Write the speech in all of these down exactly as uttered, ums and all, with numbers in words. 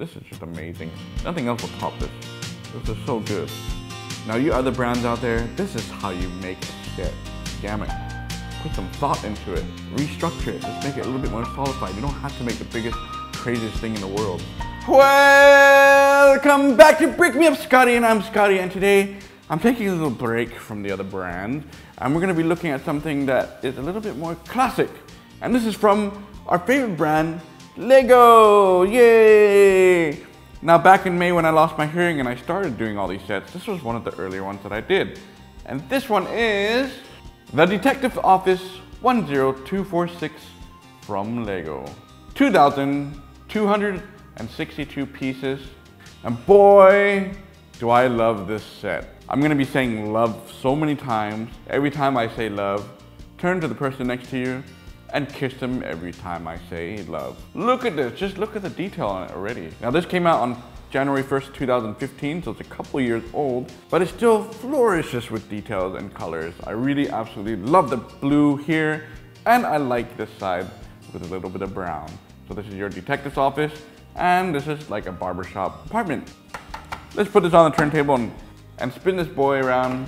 This is just amazing. Nothing else will top this. This is so good. Now you other brands out there, this is how you make a shit. Damn it. Put some thought into it. Restructure it. Just make it a little bit more solidified. You don't have to make the biggest, craziest thing in the world. Welcome back to Brick Me Up, Scotty, and I'm Scotty, and today I'm taking a little break from the other brand, and we're going to be looking at something that is a little bit more classic. And this is from our favorite brand, LEGO! Yay! Now back in May when I lost my hearing and I started doing all these sets, this was one of the earlier ones that I did. And this one is The Detective's Office one zero two four six from LEGO. two thousand two hundred sixty-two pieces. And boy, do I love this set. I'm gonna be saying love so many times. Every time I say love, turn to the person next to you and kiss them every time I say love. Look at this, just look at the detail on it already. Now this came out on January first, two thousand fifteen, so it's a couple years old, but it still flourishes with details and colors. I really absolutely love the blue here, and I like this side with a little bit of brown. So this is your detective's office, and this is like a barbershop apartment. Let's put this on the turntable and, and spin this boy around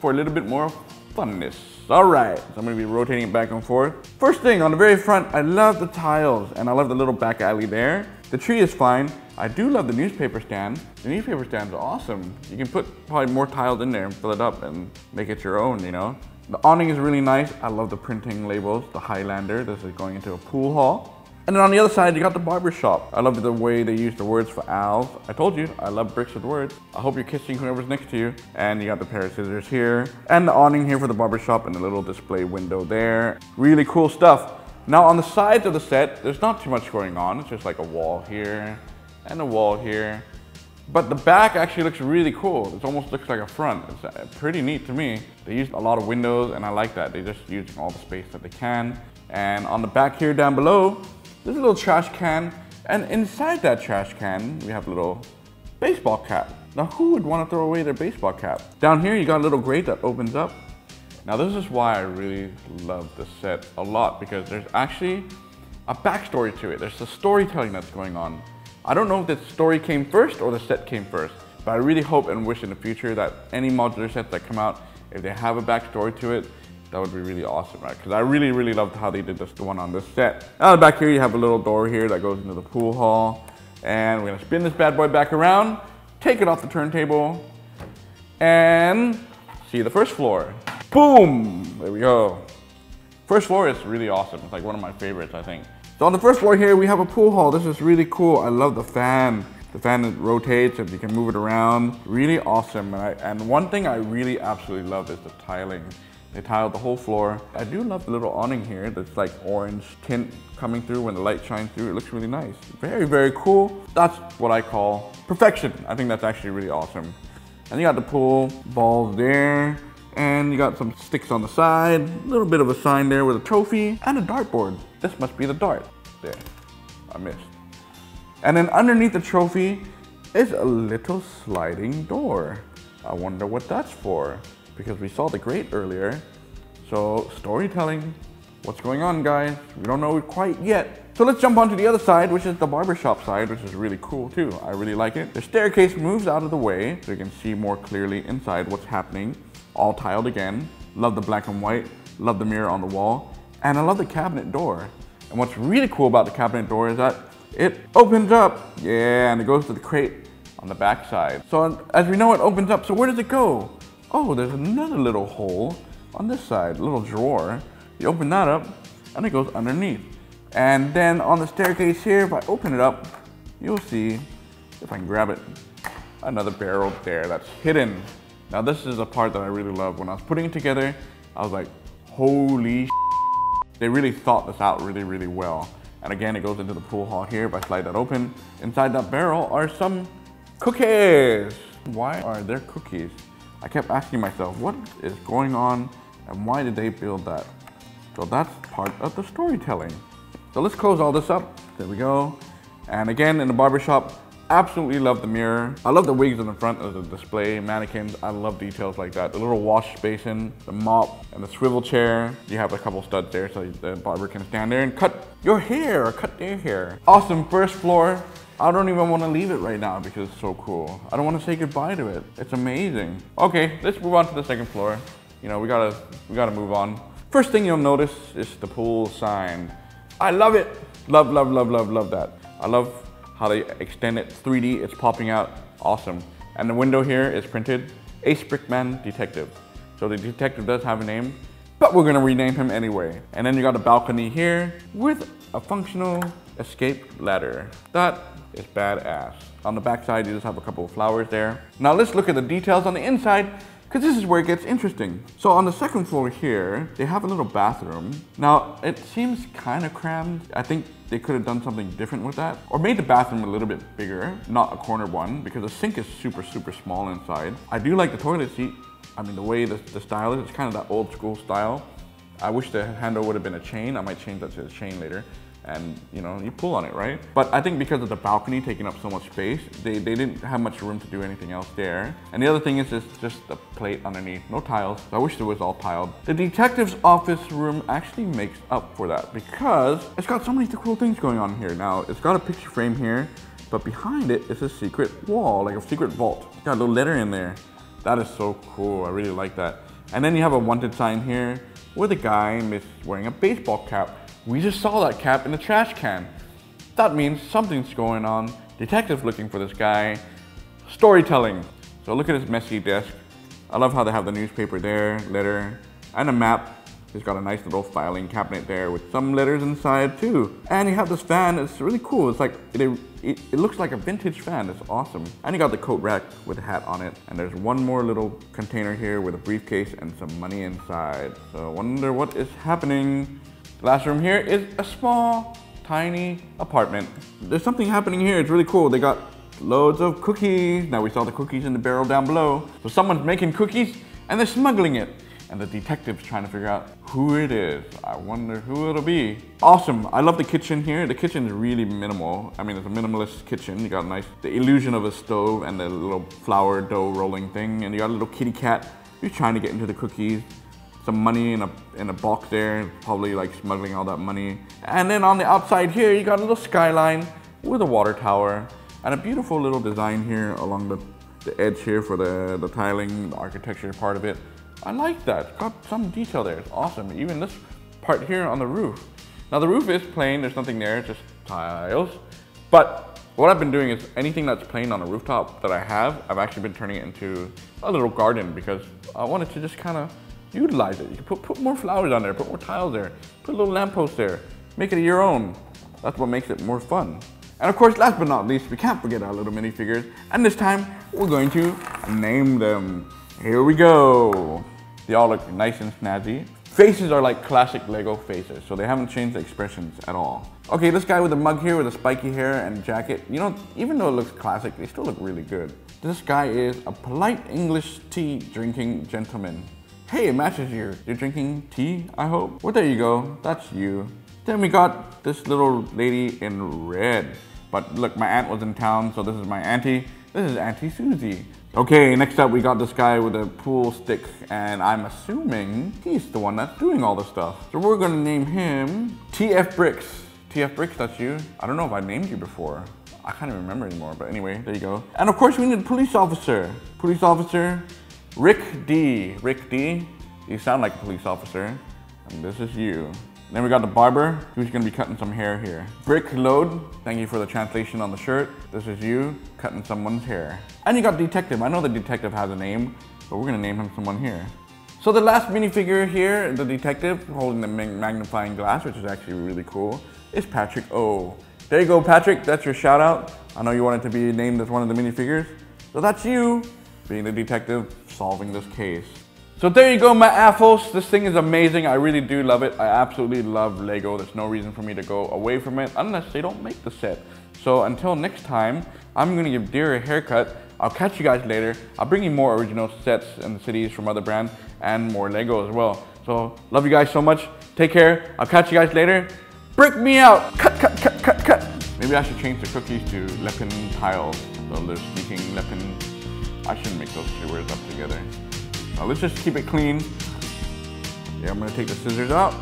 for a little bit more funness. All right, so I'm gonna be rotating it back and forth. First thing, on the very front, I love the tiles and I love the little back alley there. The tree is fine. I do love the newspaper stand. The newspaper stand's awesome. You can put probably more tiles in there and fill it up and make it your own, you know? The awning is really nice. I love the printing labels, the Highlander. This is going into a pool hall. And then on the other side, you got the barber shop. I love the way they use the words for owls. I told you, I love bricks with words. I hope you're kissing whoever's next to you. And you got the pair of scissors here. And the awning here for the barber shop and the little display window there. Really cool stuff. Now on the sides of the set, there's not too much going on. It's just like a wall here and a wall here. But the back actually looks really cool. It almost looks like a front. It's pretty neat to me. They used a lot of windows and I like that. They're just using all the space that they can. And on the back here down below, there's a little trash can, and inside that trash can, we have a little baseball cap. Now who would want to throw away their baseball cap? Down here, you got a little grate that opens up. Now this is why I really love this set a lot, because there's actually a backstory to it. There's the storytelling that's going on. I don't know if the story came first or the set came first, but I really hope and wish in the future that any modular sets that come out, if they have a backstory to it, that would be really awesome, right? Because I really, really loved how they did this, the one on this set. Now back here, you have a little door here that goes into the pool hall. And we're gonna spin this bad boy back around, take it off the turntable, and see the first floor. Boom, there we go. First floor is really awesome. It's like one of my favorites, I think. So on the first floor here, we have a pool hall. This is really cool. I love the fan. The fan rotates and you can move it around. Really awesome. And, I, and one thing I really absolutely love is the tiling. They tiled the whole floor. I do love the little awning here that's like orange tint coming through when the light shines through. It looks really nice. Very, very cool. That's what I call perfection. I think that's actually really awesome. And you got the pool balls there. And you got some sticks on the side. A little bit of a sign there with a trophy and a dartboard. This must be the dart. There, I missed. And then underneath the trophy is a little sliding door. I wonder what that's for, because we saw the grate earlier. So storytelling, what's going on guys? We don't know quite yet. So let's jump onto the other side, which is the barbershop side, which is really cool too. I really like it. The staircase moves out of the way so you can see more clearly inside what's happening. All tiled again. Love the black and white. Love the mirror on the wall. And I love the cabinet door. And what's really cool about the cabinet door is that it opens up. Yeah, and it goes to the crate on the back side. So as we know, it opens up. So where does it go? Oh, there's another little hole on this side, a little drawer. You open that up and it goes underneath. And then on the staircase here, if I open it up, you'll see, if I can grab it, another barrel there that's hidden. Now this is a part that I really love. When I was putting it together, I was like, holy shit. They really thought this out really, really well. And again, it goes into the pool hall here. If I slide that open, inside that barrel are some cookies. Why are there cookies? I kept asking myself, what is going on and why did they build that? So that's part of the storytelling. So let's close all this up. There we go. And again, in the barbershop, absolutely love the mirror. I love the wigs in the front of the display, mannequins. I love details like that. The little wash basin, the mop, and the swivel chair. You have a couple studs there so the barber can stand there and cut your hair or cut their hair. Awesome first floor. I don't even want to leave it right now because it's so cool. I don't want to say goodbye to it. It's amazing. Okay, let's move on to the second floor. You know, we gotta, we gotta move on. First thing you'll notice is the pool sign. I love it. Love, love, love, love, love that. I love how they extend it three D. It's popping out. Awesome. And the window here is printed Ace Brickman Detective. So the detective does have a name, but we're gonna rename him anyway. And then you got a balcony here with a functional escape ladder. That is badass. On the back side, you just have a couple of flowers there. Now let's look at the details on the inside, because this is where it gets interesting. So on the second floor here, they have a little bathroom. Now, it seems kind of crammed. I think they could have done something different with that, or made the bathroom a little bit bigger, not a corner one, because the sink is super, super small inside. I do like the toilet seat. I mean, the way the, the style is, it's kind of that old school style. I wish the handle would have been a chain. I might change that to a chain later. And you know, you pull on it, right? But I think because of the balcony taking up so much space, they, they didn't have much room to do anything else there. And the other thing is, it's just a plate underneath, no tiles. I wish it was all tiled. The detective's office room actually makes up for that because it's got so many cool things going on here. Now, it's got a picture frame here, but behind it is a secret wall, like a secret vault. It's got a little letter in there. That is so cool, I really like that. And then you have a wanted sign here with a guy is wearing a baseball cap. We just saw that cap in the trash can. That means something's going on. Detective's looking for this guy. Storytelling. So look at his messy desk. I love how they have the newspaper there, letter, and a map. He's got a nice little filing cabinet there with some letters inside too. And you have this fan, it's really cool. It's like, it, it, it looks like a vintage fan, it's awesome. And you got the coat rack with a hat on it. And there's one more little container here with a briefcase and some money inside. So I wonder what is happening. The last room here is a small, tiny apartment. There's something happening here, it's really cool. They got loads of cookies. Now we saw the cookies in the barrel down below. So someone's making cookies and they're smuggling it. And the detective's trying to figure out who it is. I wonder who it'll be. Awesome, I love the kitchen here. The kitchen is really minimal. I mean, it's a minimalist kitchen. You got a nice, the illusion of a stove and the little flour dough rolling thing. And you got a little kitty cat who's trying to get into the cookies. Some money in a, in a box there, probably like smuggling all that money. And then on the outside here, you got a little skyline with a water tower and a beautiful little design here along the, the edge here for the, the tiling, the architecture part of it. I like that, it's got some detail there, it's awesome. Even this part here on the roof. Now the roof is plain, there's nothing there, just tiles. But what I've been doing is anything that's plain on a rooftop that I have, I've actually been turning it into a little garden because I wanted to just kind of utilize it. You can put, put more flowers on there, put more tiles there, put a little lamppost there, make it your own. That's what makes it more fun. And of course, last but not least, we can't forget our little minifigures. And this time, we're going to name them. Here we go. They all look nice and snazzy. Faces are like classic Lego faces, so they haven't changed the expressions at all. Okay, this guy with the mug here with the spiky hair and jacket, you know, even though it looks classic, they still look really good. This guy is a polite English tea drinking gentleman. Hey, it matches you. You're drinking tea, I hope? Well, there you go, that's you. Then we got this little lady in red. But look, my aunt was in town, so this is my auntie. This is Auntie Susie. Okay, next up we got this guy with a pool stick, and I'm assuming he's the one that's doing all the stuff. So we're gonna name him T F Bricks. T F Bricks, that's you? I don't know if I named you before. I can't even remember anymore, but anyway, there you go. And of course we need a police officer. Police officer. Rick D. Rick D, you sound like a police officer, and this is you. And then we got the barber, who's gonna be cutting some hair here. Brick Lode, thank you for the translation on the shirt. This is you, cutting someone's hair. And you got detective, I know the detective has a name, but we're gonna name him someone here. So the last minifigure here, the detective, holding the magnifying glass, which is actually really cool, is Patrick O. There you go, Patrick, that's your shout out. I know you wanted to be named as one of the minifigures, so that's you, being the detective, solving this case. So there you go, my affos. This thing is amazing. I really do love it. I absolutely love Lego. There's no reason for me to go away from it unless they don't make the set. So until next time, I'm gonna give Deer a haircut. I'll catch you guys later. I'll bring you more original sets and C Ds from other brands and more Lego as well. So love you guys so much. Take care. I'll catch you guys later. Brick me out. Cut, cut, cut, cut, cut. Maybe I should change the cookies to Lepin tiles. So they're sneaking Lepin. I shouldn't make those two words up together. Now let's just keep it clean. Yeah, I'm gonna take the scissors out.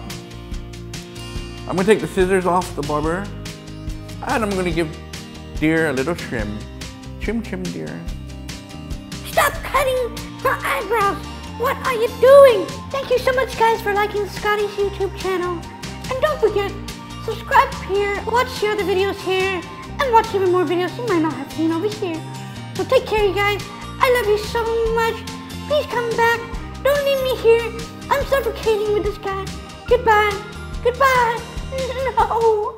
I'm gonna take the scissors off the barber. And I'm gonna give dear little Trim. Trim, Trim, dear. Stop cutting her eyebrows! What are you doing? Thank you so much, guys, for liking Scotty's YouTube channel. And don't forget, subscribe here, watch the other videos here, and watch even more videos you might not have seen over here. So take care, you guys. I love you so much. Please come back. Don't leave me here. I'm suffocating with this guy. Goodbye. Goodbye. No.